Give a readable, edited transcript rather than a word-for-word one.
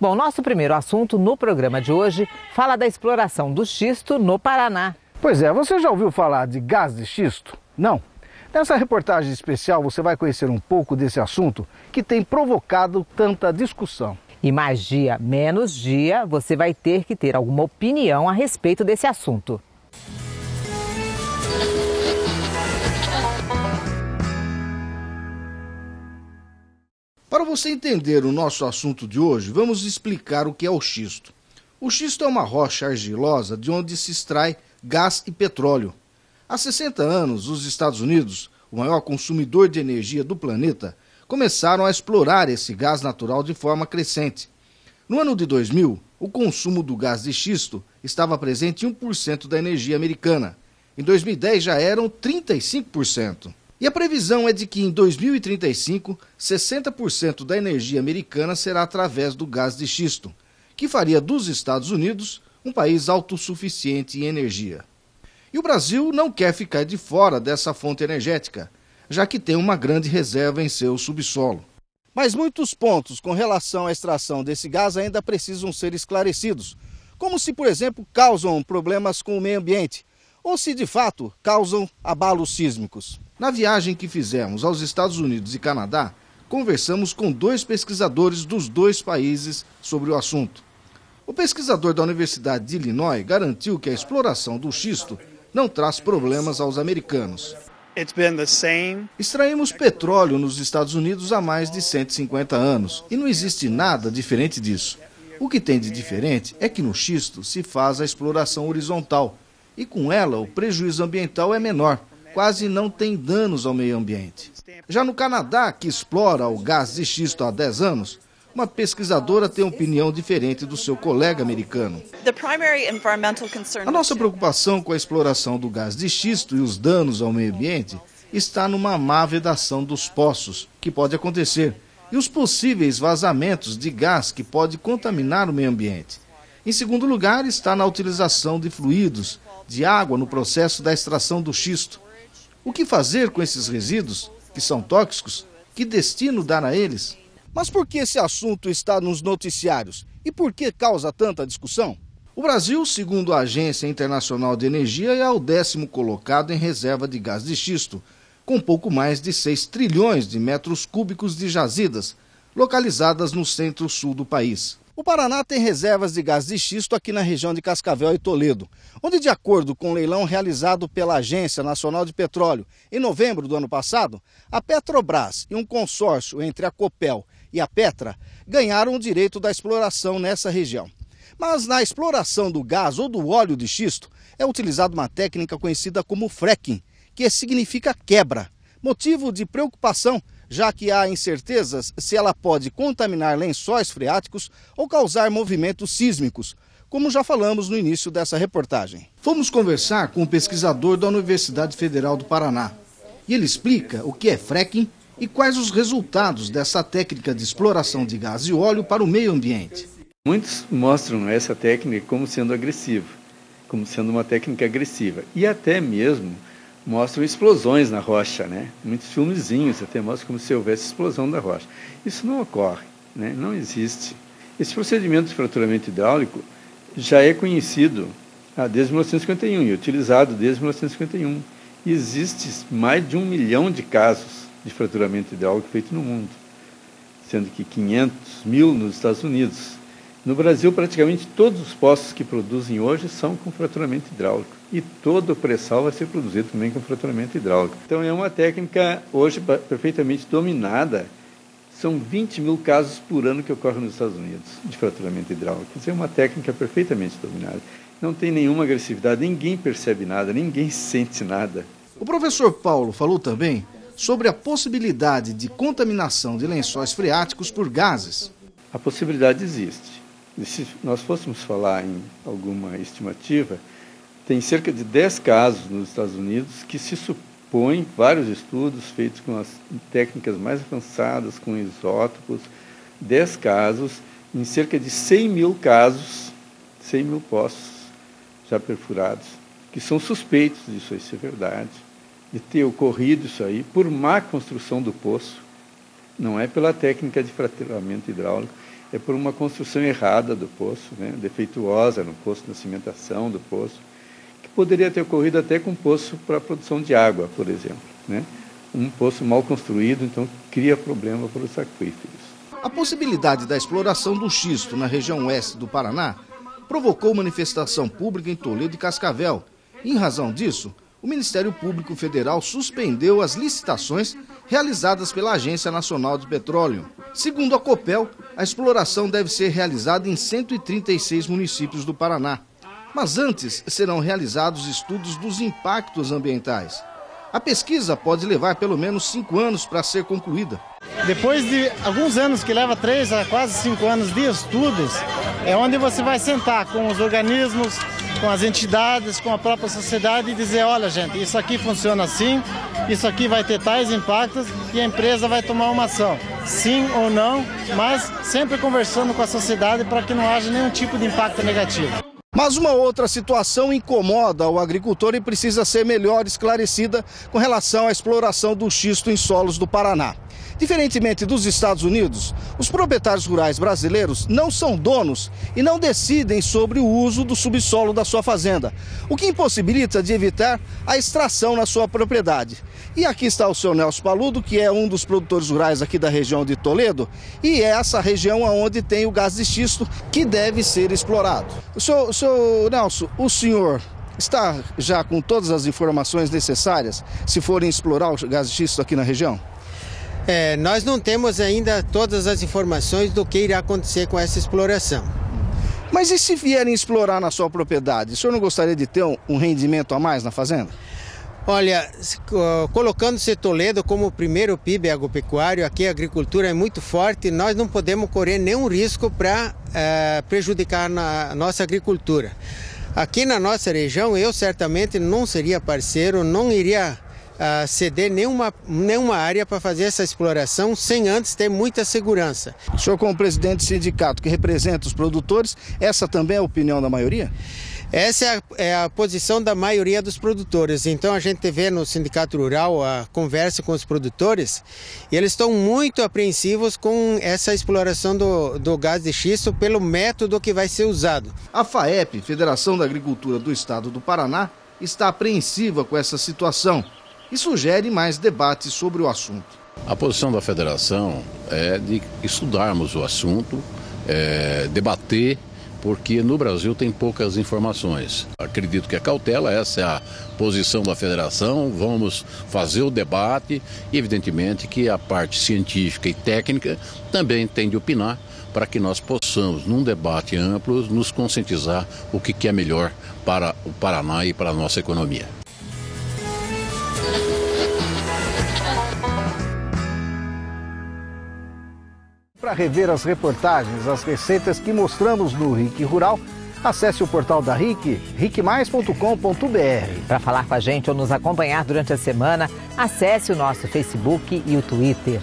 Bom, nosso primeiro assunto no programa de hoje fala da exploração do xisto no Paraná. Pois é, você já ouviu falar de gás de xisto? Não. Nessa reportagem especial você vai conhecer um pouco desse assunto que tem provocado tanta discussão. E mais dia, menos dia, você vai ter que ter alguma opinião a respeito desse assunto. Para você entender o nosso assunto de hoje, vamos explicar o que é o xisto. O xisto é uma rocha argilosa de onde se extrai gás e petróleo. Há 60 anos, os Estados Unidos, o maior consumidor de energia do planeta, começaram a explorar esse gás natural de forma crescente. No ano de 2000, o consumo do gás de xisto estava presente em 1% da energia americana. Em 2010 já eram 35%. E a previsão é de que em 2035, 60% da energia americana será através do gás de xisto, que faria dos Estados Unidos um país autossuficiente em energia. E o Brasil não quer ficar de fora dessa fonte energética, já que tem uma grande reserva em seu subsolo. Mas muitos pontos com relação à extração desse gás ainda precisam ser esclarecidos, como se, por exemplo, causam problemas com o meio ambiente, ou se de fato causam abalos sísmicos. Na viagem que fizemos aos Estados Unidos e Canadá, conversamos com dois pesquisadores dos dois países sobre o assunto. O pesquisador da Universidade de Illinois garantiu que a exploração do xisto não traz problemas aos americanos. Extraímos petróleo nos Estados Unidos há mais de 150 anos e não existe nada diferente disso. O que tem de diferente é que no xisto se faz a exploração horizontal e com ela o prejuízo ambiental é menor. Quase não tem danos ao meio ambiente. Já no Canadá, que explora o gás de xisto há 10 anos, uma pesquisadora tem opinião diferente do seu colega americano. A nossa preocupação com a exploração do gás de xisto e os danos ao meio ambiente está numa má vedação dos poços, que pode acontecer, e os possíveis vazamentos de gás que pode contaminar o meio ambiente. Em segundo lugar, está na utilização de fluidos, de água no processo da extração do xisto. O que fazer com esses resíduos, que são tóxicos? Que destino dar a eles? Mas por que esse assunto está nos noticiários? E por que causa tanta discussão? O Brasil, segundo a Agência Internacional de Energia, é o 10º colocado em reserva de gás de xisto, com pouco mais de 6 trilhões de metros cúbicos de jazidas, localizadas no centro-sul do país. O Paraná tem reservas de gás de xisto aqui na região de Cascavel e Toledo, onde, de acordo com um leilão realizado pela Agência Nacional de Petróleo em novembro do ano passado, a Petrobras e um consórcio entre a Copel e a Petra ganharam o direito da exploração nessa região. Mas na exploração do gás ou do óleo de xisto é utilizada uma técnica conhecida como fracking, que significa quebra, motivo de preocupação, já que há incertezas se ela pode contaminar lençóis freáticos ou causar movimentos sísmicos, como já falamos no início dessa reportagem. Fomos conversar com um pesquisador da Universidade Federal do Paraná. E ele explica o que é fracking e quais os resultados dessa técnica de exploração de gás e óleo para o meio ambiente. Muitos mostram essa técnica como sendo agressiva, como sendo uma técnica agressiva e até mesmo mostram explosões na rocha, né? Muitos filmezinhos até mostram como se houvesse explosão da rocha. Isso não ocorre, né? Não existe. Esse procedimento de fraturamento hidráulico já é conhecido desde 1951 e utilizado desde 1951. E existe mais de 1 milhão de casos de fraturamento hidráulico feito no mundo, sendo que 500 mil nos Estados Unidos. No Brasil, praticamente todos os poços que produzem hoje são com fraturamento hidráulico. E todo o pré-sal vai ser produzido também com fraturamento hidráulico. Então é uma técnica hoje perfeitamente dominada. São 20 mil casos por ano que ocorrem nos Estados Unidos de fraturamento hidráulico. Quer dizer, é uma técnica perfeitamente dominada. Não tem nenhuma agressividade, ninguém percebe nada, ninguém sente nada. O professor Paulo falou também sobre a possibilidade de contaminação de lençóis freáticos por gases. A possibilidade existe. E se nós fôssemos falar em alguma estimativa, tem cerca de 10 casos nos Estados Unidos que se supõem vários estudos feitos com as técnicas mais avançadas, com isótopos, 10 casos, em cerca de 100 mil casos, 100 mil poços já perfurados, que são suspeitos disso aí ser verdade, de ter ocorrido isso aí por má construção do poço, não é pela técnica de fraturamento hidráulico, é por uma construção errada do poço, né, defeituosa no poço, na cimentação do poço, que poderia ter ocorrido até com poço para produção de água, por exemplo, né? Um poço mal construído, então, cria problema para os aquíferos. A possibilidade da exploração do xisto na região oeste do Paraná provocou manifestação pública em Toledo e Cascavel. Em razão disso, o Ministério Público Federal suspendeu as licitações realizadas pela Agência Nacional de Petróleo. Segundo a Copel, a exploração deve ser realizada em 136 municípios do Paraná. Mas antes serão realizados estudos dos impactos ambientais. A pesquisa pode levar pelo menos 5 anos para ser concluída. Depois de alguns anos, que leva 3 a quase 5 anos de estudos, é onde você vai sentar com os organismos, com as entidades, com a própria sociedade e dizer: olha, gente, isso aqui funciona assim, isso aqui vai ter tais impactos e a empresa vai tomar uma ação, sim ou não, mas sempre conversando com a sociedade para que não haja nenhum tipo de impacto negativo. Mas uma outra situação incomoda o agricultor e precisa ser melhor esclarecida com relação à exploração do xisto em solos do Paraná. Diferentemente dos Estados Unidos, os proprietários rurais brasileiros não são donos e não decidem sobre o uso do subsolo da sua fazenda, o que impossibilita de evitar a extração na sua propriedade. E aqui está o seu Nelson Paludo, que é um dos produtores rurais aqui da região de Toledo, e é essa região onde tem o gás de xisto que deve ser explorado. Seu Nelson, o senhor está já com todas as informações necessárias se forem explorar o gás de xisto aqui na região? Nós não temos ainda todas as informações do que irá acontecer com essa exploração. Mas e se vierem explorar na sua propriedade? O senhor não gostaria de ter um rendimento a mais na fazenda? Olha, colocando-se Toledo como o primeiro PIB agropecuário, aqui a agricultura é muito forte, nós não podemos correr nenhum risco para prejudicar a nossa agricultura. Aqui na nossa região, eu certamente não seria parceiro, não iria ceder nenhuma área para fazer essa exploração sem antes ter muita segurança. O senhor, como presidente do sindicato que representa os produtores, essa também é a opinião da maioria? Essa é a posição da maioria dos produtores. Então a gente vê no Sindicato Rural a conversa com os produtores e eles estão muito apreensivos com essa exploração do gás de xisto pelo método que vai ser usado. A FAEP, Federação da Agricultura do Estado do Paraná, está apreensiva com essa situação e sugere mais debates sobre o assunto. A posição da federação é de estudarmos o assunto, debater, porque no Brasil tem poucas informações. Acredito que a cautela, essa é a posição da federação, vamos fazer o debate e evidentemente que a parte científica e técnica também tem de opinar para que nós possamos, num debate amplo, nos conscientizar o que é melhor para o Paraná e para a nossa economia. Para rever as reportagens, as receitas que mostramos no RIC Rural, acesse o portal da RIC, ricmais.com.br. Para falar com a gente ou nos acompanhar durante a semana, acesse o nosso Facebook e o Twitter.